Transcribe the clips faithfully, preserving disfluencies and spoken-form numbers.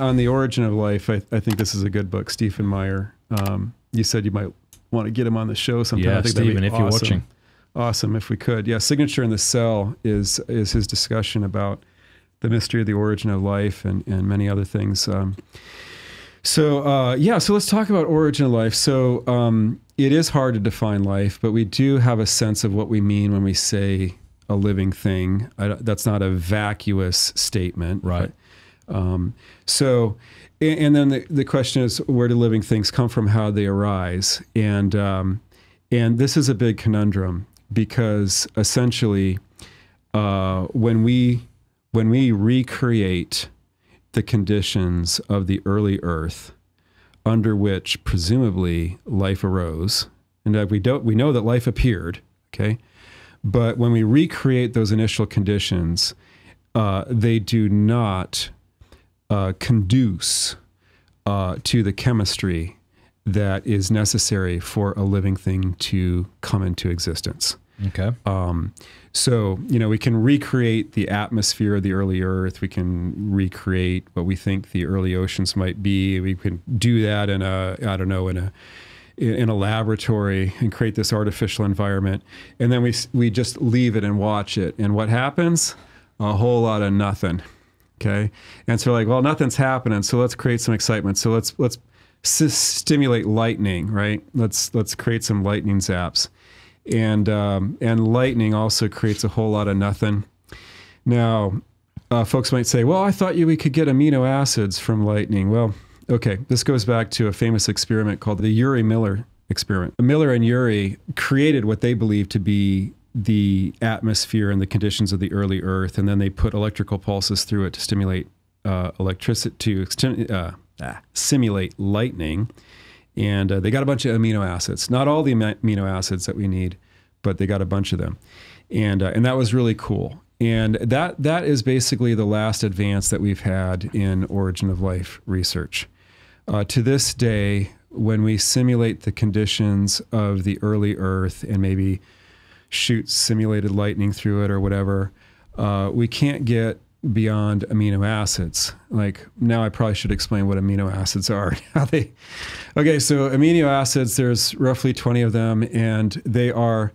On the origin of life, I, I think this is a good book, Stephen Meyer. Um, you said you might want to get him on the show sometime. Yeah, I think Stephen, if awesome. You're watching. Awesome, if we could. Yeah, Signature in the Cell is is his discussion about the mystery of the origin of life and, and many other things. Um, so, uh, yeah, so let's talk about origin of life. So um, it is hard to define life, but we do have a sense of what we mean when we say a living thing. I don't, that's not a vacuous statement. Right. Um, so, and, and then the, the question is, where do living things come from? How do they arise? And, um, and this is a big conundrum because essentially, uh, when we, when we recreate the conditions of the early earth under which presumably life arose, and that we don't, we know that life appeared. Okay. But when we recreate those initial conditions, uh, they do not, Uh, conduce uh, to the chemistry that is necessary for a living thing to come into existence. Okay. Um, so, you know, we can recreate the atmosphere of the early earth. We can recreate what we think the early oceans might be. We can do that in a, I don't know, in a, in a laboratory and create this artificial environment. And then we, we just leave it and watch it. And what happens? A whole lot of nothing. Okay. And so like, well, nothing's happening. So let's create some excitement. So let's, let's stimulate lightning, right? Let's, let's create some lightning zaps. And, um, and lightning also creates a whole lot of nothing. Now, uh, folks might say, well, I thought you, we could get amino acids from lightning. Well, okay. This goes back to a famous experiment called the Urey Miller experiment. Miller and Urey created what they believed to be the atmosphere and the conditions of the early earth, and then they put electrical pulses through it to stimulate uh, electricity, to uh, ah, simulate lightning. And uh, they got a bunch of amino acids, not all the amino acids that we need, but they got a bunch of them. And, uh, and that was really cool. And that, that is basically the last advance that we've had in origin of life research. Uh, to this day, when we simulate the conditions of the early earth and maybe shoot simulated lightning through it or whatever, uh, we can't get beyond amino acids. Like now I probably should explain what amino acids are. How they, okay, so amino acids, there's roughly twenty of them, and they are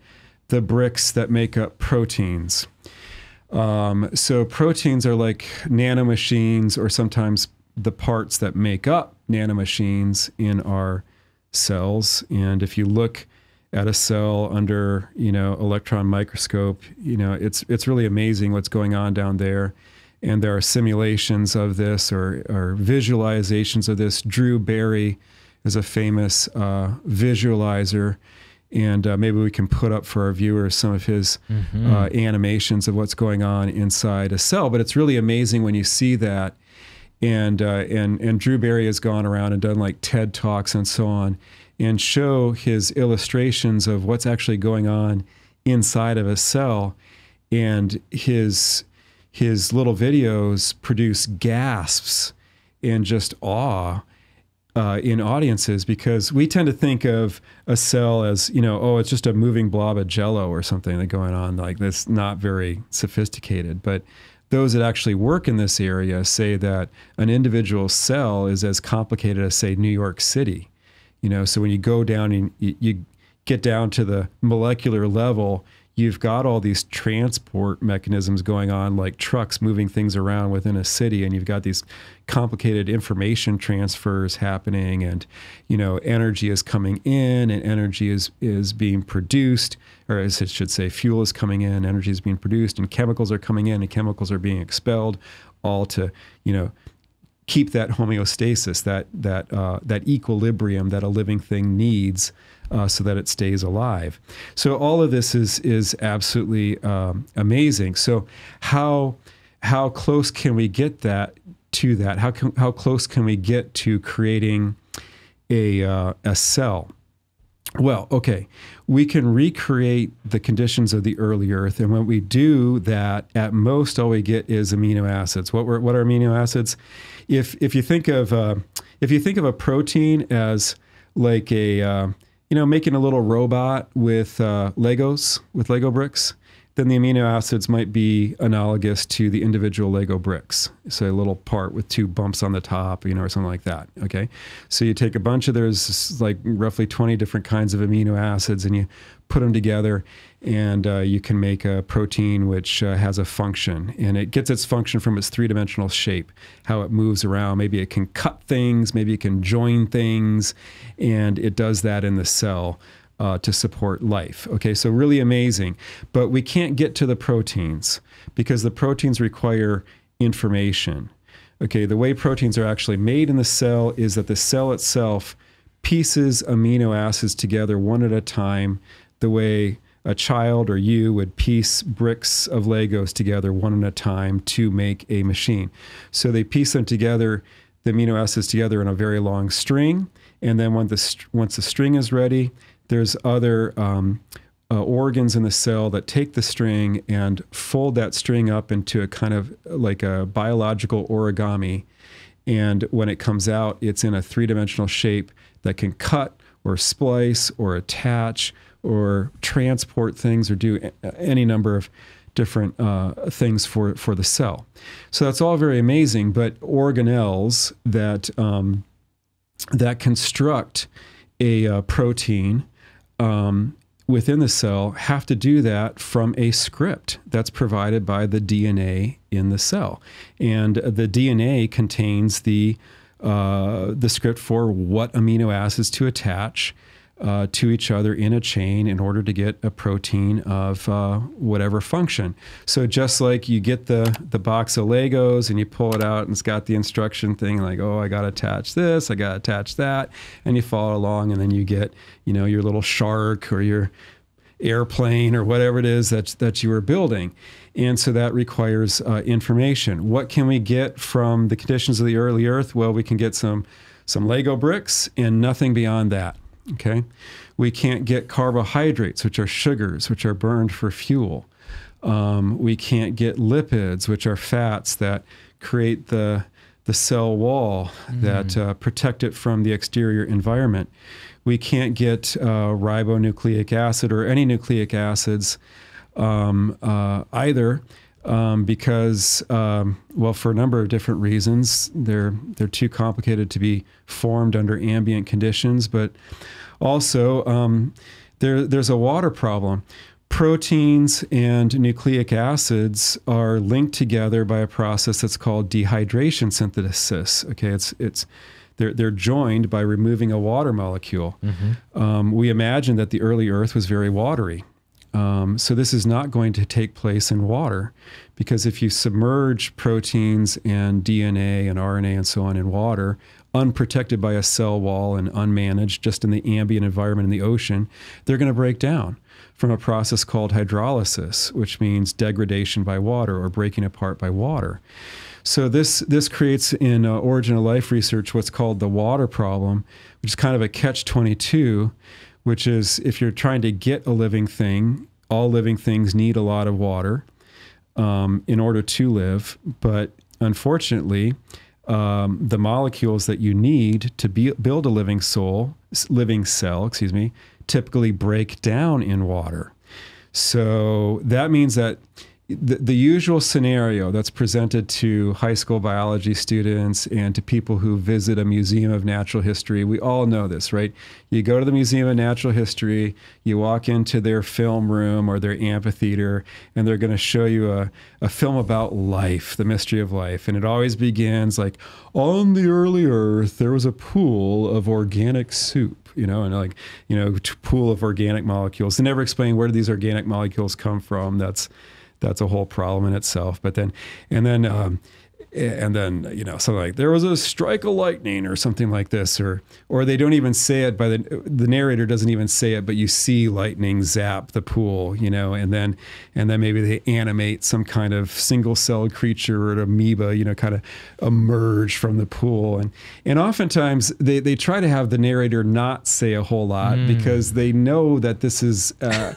the bricks that make up proteins. Um, so proteins are like nanomachines, or sometimes the parts that make up nanomachines in our cells. And if you look at a cell under, you know, electron microscope, you know, it's, it's really amazing what's going on down there. And there are simulations of this, or, or visualizations of this. Drew Berry is a famous uh, visualizer. And uh, maybe we can put up for our viewers some of his mm-hmm. uh, animations of what's going on inside a cell. But it's really amazing when you see that. And, uh, and, and Drew Berry has gone around and done like TED Talks and so on, and show his illustrations of what's actually going on inside of a cell. And his, his little videos produce gasps and just awe uh, in audiences, because we tend to think of a cell as, you know, oh, it's just a moving blob of jello or something that's going on like this, not very sophisticated. But those that actually work in this area say that an individual cell is as complicated as, say, New York City. You know, so when you go down and you get down to the molecular level, you've got all these transport mechanisms going on, like trucks moving things around within a city, and you've got these complicated information transfers happening, and, you know, energy is coming in and energy is, is being produced, or as it should say, fuel is coming in, energy is being produced, and chemicals are coming in and chemicals are being expelled, all to, you know, keep that homeostasis, that, that, uh, that equilibrium that a living thing needs uh, so that it stays alive. So all of this is, is absolutely um, amazing. So how, how close can we get that to that? How, can, how close can we get to creating a, uh, a cell? Well, okay, we can recreate the conditions of the early earth. And when we do that, at most, all we get is amino acids. What were, what are amino acids? If, if you think of, uh, if you think of a protein as like a, uh, you know, making a little robot with, uh, Legos, with Lego bricks, then the amino acids might be analogous to the individual Lego bricks. So a little part with two bumps on the top, you know, or something like that, okay? So you take a bunch of those, like roughly twenty different kinds of amino acids, and you put them together, and uh, you can make a protein which uh, has a function. And it gets its function from its three-dimensional shape, how it moves around. Maybe it can cut things, maybe it can join things, and it does that in the cell. Uh, to support life. Okay, so really amazing. But we can't get to the proteins because the proteins require information. Okay, the way proteins are actually made in the cell is that the cell itself pieces amino acids together one at a time, the way a child or you would piece bricks of Legos together one at a time to make a machine. So they piece them together, the amino acids together in a very long string, and then when the, once the string is ready, there's other um, uh, organs in the cell that take the string and fold that string up into a kind of like a biological origami. And when it comes out, it's in a three-dimensional shape that can cut or splice or attach or transport things or do any number of different uh, things for, for the cell. So that's all very amazing, but organelles that, um, that construct a uh, protein um, within the cell have to do that from a script that's provided by the D N A in the cell. And the D N A contains the, uh, the script for what amino acids to attach uh, to each other in a chain in order to get a protein of uh, whatever function. So just like you get the, the box of Legos and you pull it out and it's got the instruction thing like, oh, I got to attach this, I got to attach that, and you follow along and then you get, you know, your little shark or your airplane or whatever it is that, that you were building. And so that requires uh, information. What can we get from the conditions of the early Earth? Well, we can get some, some Lego bricks and nothing beyond that. Okay, we can't get carbohydrates, which are sugars, which are burned for fuel. Um, we can't get lipids, which are fats that create the, the cell wall mm. that uh, protect it from the exterior environment. We can't get uh, ribonucleic acid or any nucleic acids um, uh, either um, because, um, well, for a number of different reasons, they're, they're too complicated to be formed under ambient conditions, but also um, there, there's a water problem. Proteins and nucleic acids are linked together by a process that's called dehydration synthesis. Okay, it's, it's, they're, they're joined by removing a water molecule. Mm-hmm. um, we imagine that the early Earth was very watery. Um, so this is not going to take place in water, because if you submerge proteins and D N A and R N A and so on in water, unprotected by a cell wall and unmanaged, just in the ambient environment in the ocean, they're going to break down from a process called hydrolysis, which means degradation by water or breaking apart by water. So this, this creates in uh, Origin of Life research what's called the water problem, which is kind of a catch twenty-two, which is if you're trying to get a living thing, all living things need a lot of water um, in order to live, but unfortunately, Um, the molecules that you need to be, build a living soul, living cell, excuse me, typically break down in water. So that means that the, the usual scenario that's presented to high school biology students and to people who visit a museum of natural history, we all know this, right? You go to the Museum of Natural History, you walk into their film room or their amphitheater, and they're going to show you a, a film about life, the mystery of life. And it always begins like, on the early Earth, there was a pool of organic soup. You know, and like, you know, pool of organic molecules. They never explain where do these organic molecules come from. That's that's a whole problem in itself. But then, and then, um, and then, you know, something like there was a strike of lightning or something like this, or, or they don't even say it by the, the narrator doesn't even say it, but you see lightning zap the pool, you know, and then, and then maybe they animate some kind of single celled creature or an amoeba, you know, kind of emerge from the pool. And, and oftentimes they, they try to have the narrator not say a whole lot mm. because they know that this is, uh,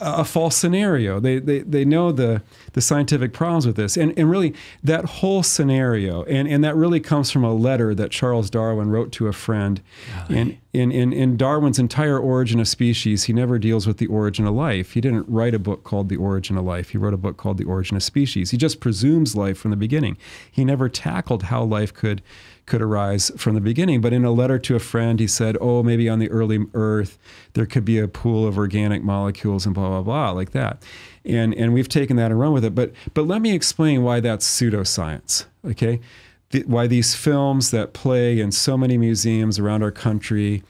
a false scenario. They, they, they know the, the scientific problems with this. And, and really, that whole scenario, and, and that really comes from a letter that Charles Darwin wrote to a friend. Really? And in, in, in Darwin's entire Origin of Species, he never deals with the origin of life. He didn't write a book called The Origin of Life. He wrote a book called The Origin of Species. He just presumes life from the beginning. He never tackled how life could could arise from the beginning. But in a letter to a friend, he said, oh, maybe on the early Earth, there could be a pool of organic molecules and blah, blah, blah, like that. And, and we've taken that and run with it. But, but let me explain why that's pseudoscience, okay? The, why these films that play in so many museums around our country,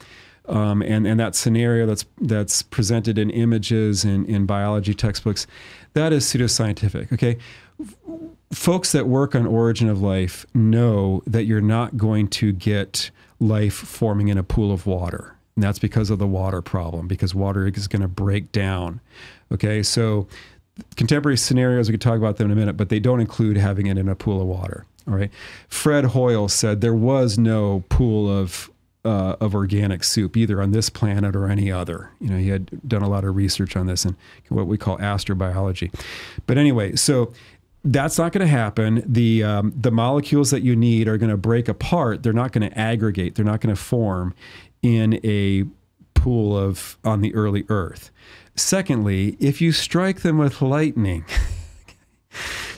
um, and, and that scenario that's, that's presented in images and in biology textbooks, that is pseudoscientific, okay? Folks that work on origin of life know that you're not going to get life forming in a pool of water. And that's because of the water problem, because water is going to break down. Okay, so contemporary scenarios, we could talk about them in a minute, but they don't include having it in a pool of water. All right. Fred Hoyle said there was no pool of Uh, of organic soup, either on this planet or any other. You know, he had done a lot of research on this and what we call astrobiology. But anyway, so that's not going to happen. The, um, the molecules that you need are going to break apart. They're not going to aggregate. They're not going to form in a pool of on the early Earth. Secondly, if you strike them with lightning,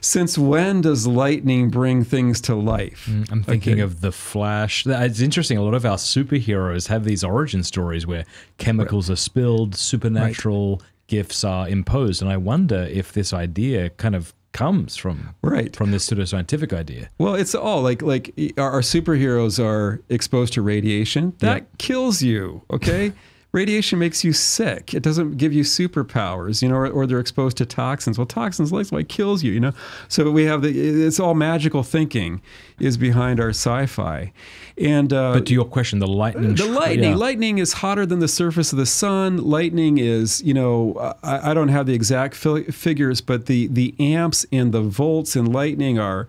since when does lightning bring things to life? Mm, I'm thinking okay. of The Flash. It's interesting. A lot of our superheroes have these origin stories where chemicals right. are spilled, supernatural right. gifts are imposed. And I wonder if this idea kind of comes from right. from this pseudoscientific idea. Well, it's all like like our superheroes are exposed to radiation. That yep. kills you, okay? Radiation makes you sick. It doesn't give you superpowers, you know, or, or they're exposed to toxins. Well, toxins, like, why kills you, you know? So we have the, it's all magical thinking is behind our sci-fi. And, uh, but to your question, the lightning. The lightning, yeah. lightning is hotter than the surface of the sun. Lightning is, you know, I, I don't have the exact figures, but the, the amps and the volts in lightning are,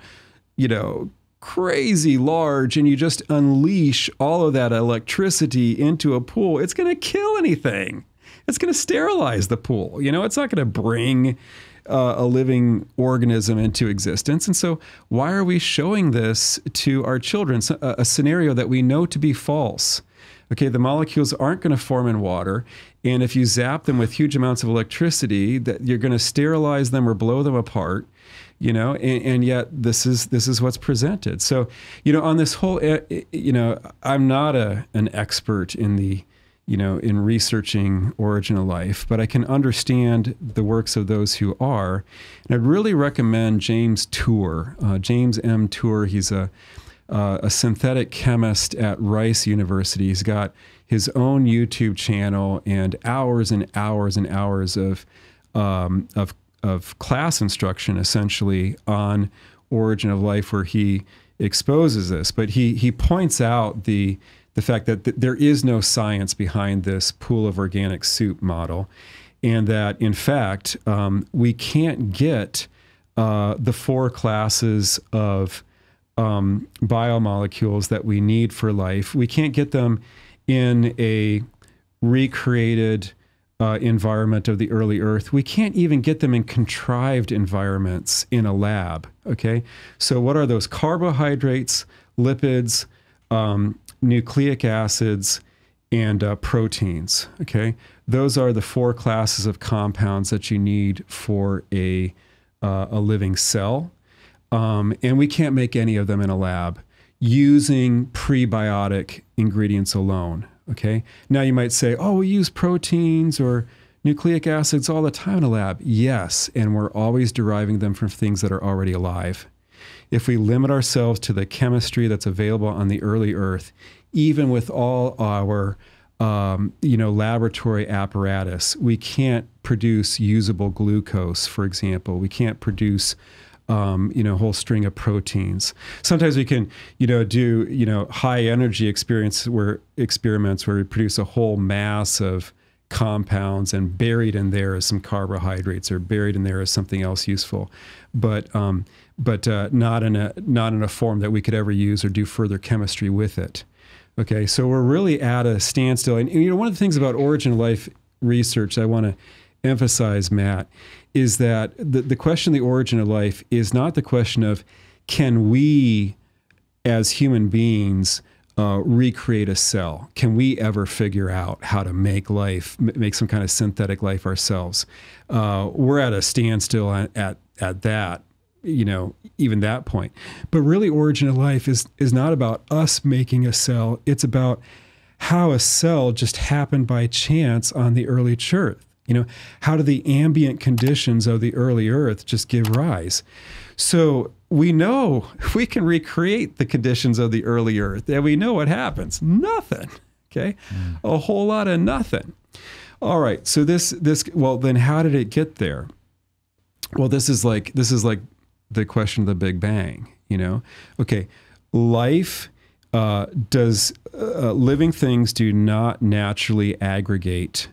you know, crazy large, and you just unleash all of that electricity into a pool, it's going to kill anything. It's going to sterilize the pool. You know, it's not going to bring uh, a living organism into existence. And so why are we showing this to our children? So, a, a scenario that we know to be false. Okay, the molecules aren't going to form in water, and if you zap them with huge amounts of electricity, that you're going to sterilize them or blow them apart. You know, and, and yet this is this is what's presented. So, you know, on this whole, you know, I'm not a an expert in the, you know, in researching origin of life, but I can understand the works of those who are. And I'd really recommend James Tour, uh, James M. Tour. He's a uh, a synthetic chemist at Rice University. He's got his own YouTube channel and hours and hours and hours of um, of. of class instruction, essentially, on origin of life, where he exposes this. But he he points out the the fact that th there is no science behind this pool of organic soup model, and that, in fact, um, we can't get uh, the four classes of um, biomolecules that we need for life. We can't get them in a recreated Uh, environment of the early Earth. We can't even get them in contrived environments in a lab, okay? So what are those? Carbohydrates, lipids, um, nucleic acids, and uh, proteins, okay? Those are the four classes of compounds that you need for a, uh, a living cell, um, and we can't make any of them in a lab using prebiotic ingredients alone. Okay. Now you might say, oh, we use proteins or nucleic acids all the time in a lab. Yes. And we're always deriving them from things that are already alive. If we limit ourselves to the chemistry that's available on the early Earth, even with all our, um, you know, laboratory apparatus, we can't produce usable glucose, for example. We can't produce Um, you know, whole string of proteins. Sometimes we can, you know, do, you know, high energy experience where experiments where we produce a whole mass of compounds, and buried in there is some carbohydrates, or buried in there is something else useful, but um, but uh, not in a not in a form that we could ever use or do further chemistry with it. Okay, so we're really at a standstill. And, and you know, one of the things about origin of life research I want to emphasize, Matt, is that the, the question of the origin of life is not the question of can we as human beings uh, recreate a cell? Can we ever figure out how to make life, make some kind of synthetic life ourselves? Uh, we're at a standstill at, at, at that, you know, even that point. But really, origin of life is, is not about us making a cell. It's about how a cell just happened by chance on the early church. You know, how do the ambient conditions of the early earth just give rise? So we know we can recreate the conditions of the early earth, and we know what happens. Nothing, okay? Mm. A whole lot of nothing. All right, so this, this, well, then how did it get there? Well, this is like, this is like the question of the Big Bang, you know? Okay, life uh, does, uh, living things do not naturally aggregate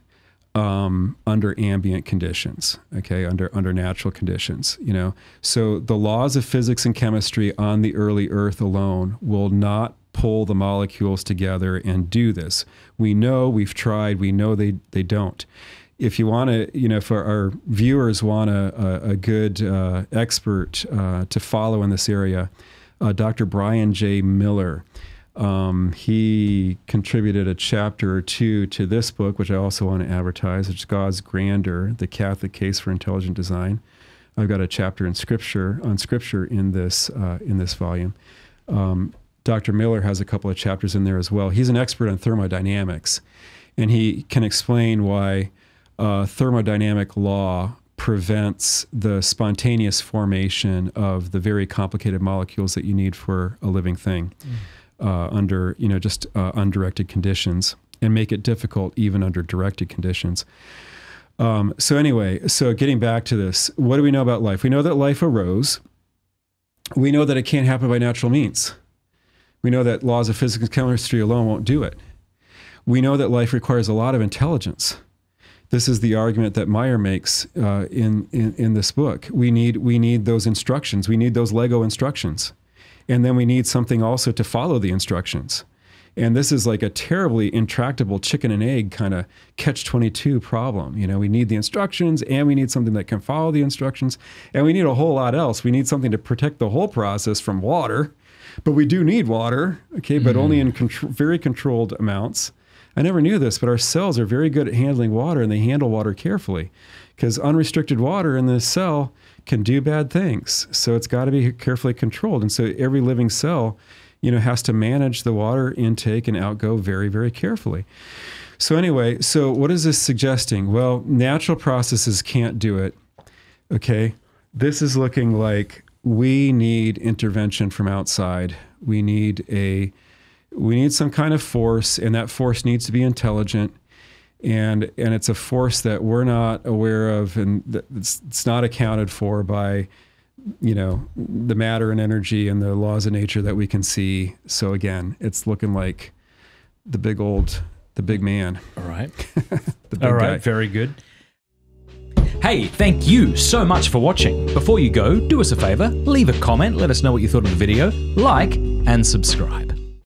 Um, under ambient conditions, okay, under under natural conditions, you know. So the laws of physics and chemistry on the early Earth alone will not pull the molecules together and do this. We know, we've tried, we know they they don't. If you want to, you know, if our, our viewers want a, a, a good uh, expert uh, to follow in this area, uh, Doctor Brian J. Miller. Um, he contributed a chapter or two to this book, which I also want to advertise, which is God's Grandeur, The Catholic Case for Intelligent Design. I've got a chapter in scripture, on scripture in this, uh, in this volume. Um, Doctor Miller has a couple of chapters in there as well. He's an expert on thermodynamics, and he can explain why uh, thermodynamic law prevents the spontaneous formation of the very complicated molecules that you need for a living thing. Mm. Uh, under, you know, just uh, undirected conditions, and make it difficult even under directed conditions. Um, so anyway, so getting back to this, what do we know about life? We know that life arose. We know that it can't happen by natural means. We know that laws of physics and chemistry alone won't do it. We know that life requires a lot of intelligence. This is the argument that Meyer makes uh, in, in, in this book. We need, we need those instructions. We need those Lego instructions. And then we need something also to follow the instructions. And this is like a terribly intractable chicken and egg kind of catch twenty-two problem. You know, we need the instructions, and we need something that can follow the instructions, and we need a whole lot else. We need something to protect the whole process from water, but we do need water, okay, but mm-hmm. only in contr- very controlled amounts. I never knew this, but our cells are very good at handling water, and they handle water carefully, because unrestricted water in the cell can do bad things. So it's got to be carefully controlled. And so every living cell, you know, has to manage the water intake and outgo very, very carefully. So anyway, so what is this suggesting? Well, natural processes can't do it, okay? This is looking like we need intervention from outside. We need a... We need some kind of force, and that force needs to be intelligent, and and it's a force that we're not aware of, and that it's, it's not accounted for by, you know, the matter and energy and the laws of nature that we can see. So again, it's looking like the big old, the big man. All right. the big All right, guy. Very good. Hey, thank you so much for watching. Before you go, do us a favor, leave a comment, let us know what you thought of the video, like, and subscribe.